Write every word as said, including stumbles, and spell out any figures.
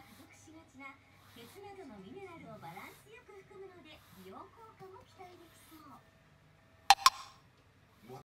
が不足しがちな鉄などのミネラルをバランス